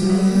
Ausencia.